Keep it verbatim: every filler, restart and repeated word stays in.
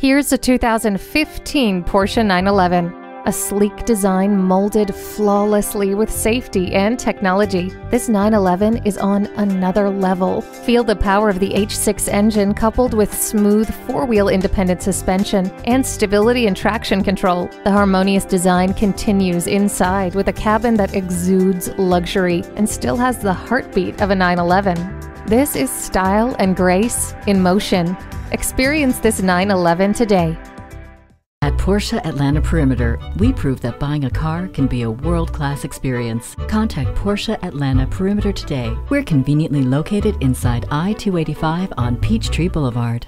Here's a two thousand fifteen Porsche nine eleven. A sleek design molded flawlessly with safety and technology. This nine eleven is on another level. Feel the power of the H six engine coupled with smooth four-wheel independent suspension and stability and traction control. The harmonious design continues inside with a cabin that exudes luxury and still has the heartbeat of a nine eleven. This is style and grace in motion. Experience this nine eleven today. At Porsche Atlanta Perimeter, we prove that buying a car can be a world-class experience. Contact Porsche Atlanta Perimeter today. We're conveniently located inside I two eighty-five on Peachtree Boulevard.